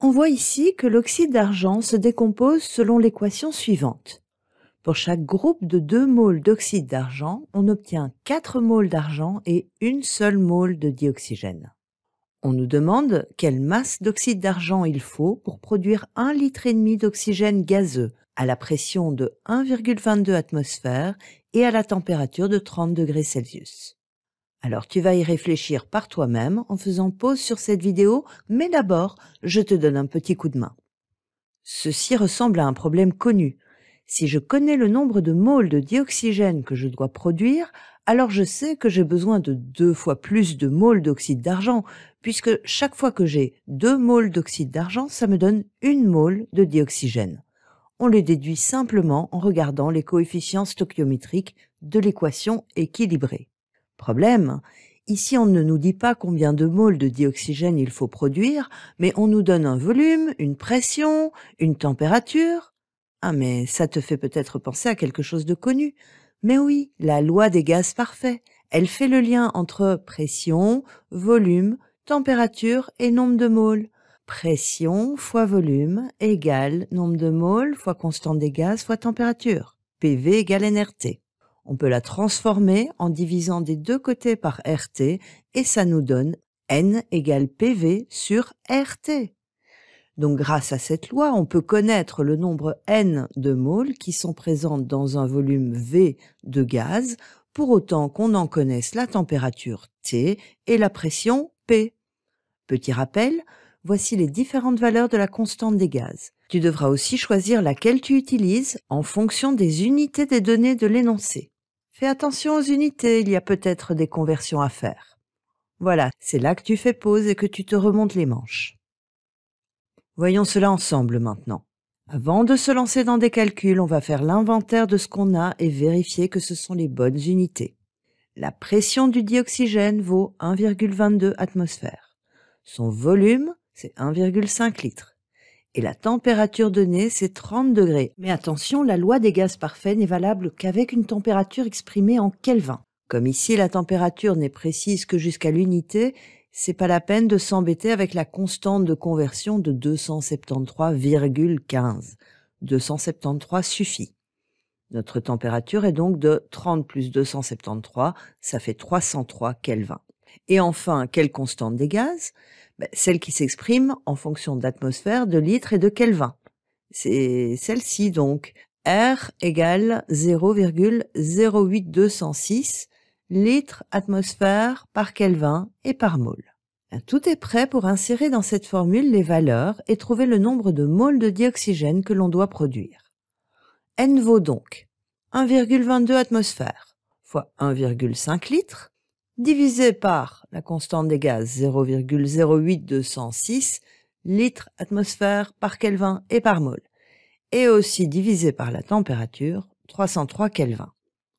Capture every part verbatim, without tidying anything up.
On voit ici que l'oxyde d'argent se décompose selon l'équation suivante. Pour chaque groupe de deux moles d'oxyde d'argent, on obtient quatre moles d'argent et une seule mole de dioxygène. On nous demande quelle masse d'oxyde d'argent il faut pour produire un virgule cinq litre d'oxygène gazeux à la pression de un virgule vingt-deux atmosphère et à la température de trente degrés Celsius. Alors tu vas y réfléchir par toi-même en faisant pause sur cette vidéo, mais d'abord, je te donne un petit coup de main. Ceci ressemble à un problème connu. Si je connais le nombre de moles de dioxygène que je dois produire, alors je sais que j'ai besoin de deux fois plus de moles d'oxyde d'argent, puisque chaque fois que j'ai deux moles d'oxyde d'argent, ça me donne une mole de dioxygène. On les déduit simplement en regardant les coefficients stoichiométriques de l'équation équilibrée. Problème, ici on ne nous dit pas combien de moles de dioxygène il faut produire, mais on nous donne un volume, une pression, une température. Ah, mais ça te fait peut-être penser à quelque chose de connu. Mais oui, la loi des gaz parfaits. Elle fait le lien entre pression, volume, température et nombre de moles. Pression fois volume égale nombre de moles fois constante des gaz fois température. P V égale N R T. On peut la transformer en divisant des deux côtés par R T et ça nous donne N égale P V sur R T. Donc grâce à cette loi, on peut connaître le nombre N de moles qui sont présentes dans un volume V de gaz, pour autant qu'on en connaisse la température T et la pression P. Petit rappel, voici les différentes valeurs de la constante des gaz. Tu devras aussi choisir laquelle tu utilises en fonction des unités des données de l'énoncé. Fais attention aux unités, il y a peut-être des conversions à faire. Voilà, c'est là que tu fais pause et que tu te remontes les manches. Voyons cela ensemble maintenant. Avant de se lancer dans des calculs, on va faire l'inventaire de ce qu'on a et vérifier que ce sont les bonnes unités. La pression du dioxygène vaut un virgule vingt-deux atmosphères. Son volume, c'est un virgule cinq litres. Et la température donnée, c'est trente degrés. Mais attention, la loi des gaz parfaits n'est valable qu'avec une température exprimée en Kelvin. Comme ici, la température n'est précise que jusqu'à l'unité, c'est pas la peine de s'embêter avec la constante de conversion de deux cent soixante-treize virgule quinze. deux cent soixante-treize suffit. Notre température est donc de trente plus deux cent soixante-treize, ça fait trois cent trois Kelvin. Et enfin, quelle constante des gaz? Ben, celle qui s'exprime en fonction d'atmosphère, de litres et de Kelvin. C'est celle-ci donc. R égale zéro virgule zéro huit deux cent six. Litres, atmosphère, par Kelvin et par mole. Tout est prêt pour insérer dans cette formule les valeurs et trouver le nombre de moles de dioxygène que l'on doit produire. N vaut donc un virgule vingt-deux atmosphère fois un virgule cinq litres divisé par la constante des gaz zéro virgule zéro huit deux cent six litres atmosphère par Kelvin et par mole et aussi divisé par la température trois cent trois Kelvin.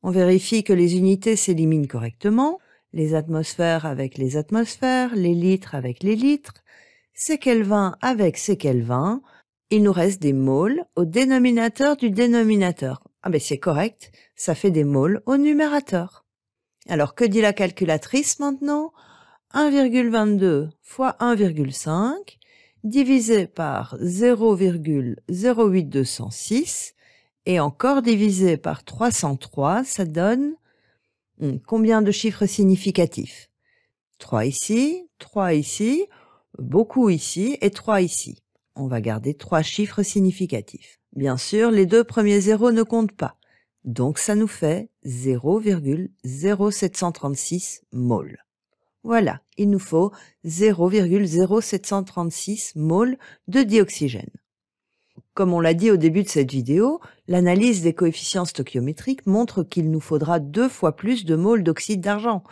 On vérifie que les unités s'éliminent correctement, les atmosphères avec les atmosphères, les litres avec les litres, ces Kelvin avec ces Kelvin. Il nous reste des moles au dénominateur du dénominateur. Ah ben c'est correct, ça fait des moles au numérateur. Alors que dit la calculatrice maintenant? un virgule vingt-deux fois un virgule cinq divisé par zéro virgule zéro huit deux cent six. Et encore divisé par trois cent trois, ça donne hum, combien de chiffres significatifs? trois ici, trois ici, beaucoup ici et trois ici. On va garder trois chiffres significatifs. Bien sûr, les deux premiers zéros ne comptent pas. Donc ça nous fait zéro virgule zéro sept trois six moles. Voilà, il nous faut zéro virgule zéro sept trois six moles de dioxygène. Comme on l'a dit au début de cette vidéo, l'analyse des coefficients stoichiométriques montre qu'il nous faudra deux fois plus de moles d'oxyde d'argent.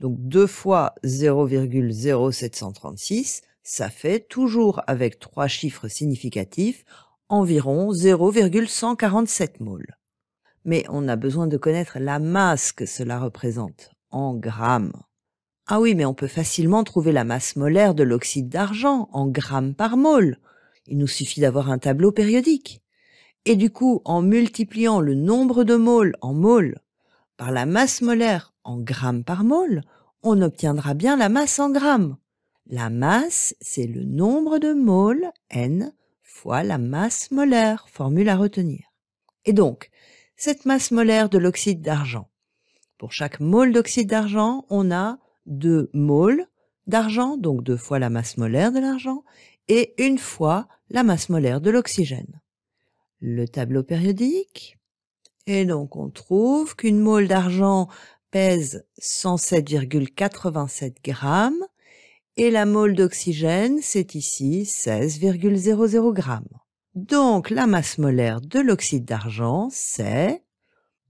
Donc deux fois zéro virgule zéro sept trois six, ça fait toujours avec trois chiffres significatifs, environ zéro virgule cent quarante-sept moles. Mais on a besoin de connaître la masse que cela représente en grammes. Ah oui, mais on peut facilement trouver la masse molaire de l'oxyde d'argent en grammes par mole. Il nous suffit d'avoir un tableau périodique. Et du coup, en multipliant le nombre de moles en moles par la masse molaire en grammes par mole, on obtiendra bien la masse en grammes. La masse, c'est le nombre de môles, n, fois la masse molaire, formule à retenir. Et donc, cette masse molaire de l'oxyde d'argent. Pour chaque mole d'oxyde d'argent, on a deux môles d'argent, donc deux fois la masse molaire de l'argent, et une fois la masse molaire de l'oxygène. Le tableau périodique. Et donc, on trouve qu'une mole d'argent pèse cent sept virgule quatre-vingt-sept grammes, et la mole d'oxygène, c'est ici seize virgule zéro zéro grammes. Donc, la masse molaire de l'oxyde d'argent, c'est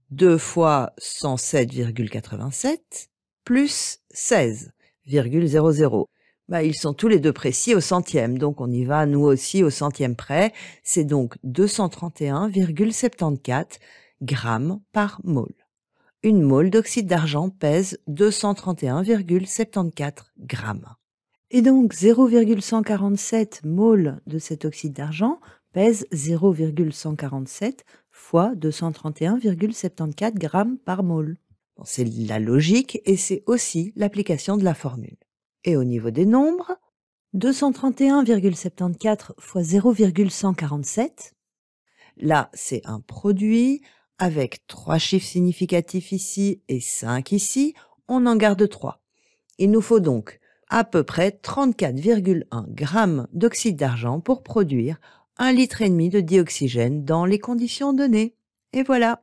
deux fois cent sept virgule quatre-vingt-sept plus seize virgule zéro zéro. Bah, ils sont tous les deux précis au centième, donc on y va nous aussi au centième près. C'est donc deux cent trente et un virgule soixante-quatorze grammes par mole. Une mole d'oxyde d'argent pèse deux cent trente et un virgule soixante-quatorze grammes. Et donc zéro virgule cent quarante-sept mole de cet oxyde d'argent pèse zéro virgule cent quarante-sept fois deux cent trente et un virgule soixante-quatorze grammes par mole. Bon, c'est la logique et c'est aussi l'application de la formule. Et au niveau des nombres, deux cent trente et un virgule soixante-quatorze fois zéro virgule cent quarante-sept. Là, c'est un produit avec trois chiffres significatifs ici et cinq ici. On en garde trois. Il nous faut donc à peu près trente-quatre virgule un grammes d'oxyde d'argent pour produire un litre et demi de dioxygène dans les conditions données. Et voilà.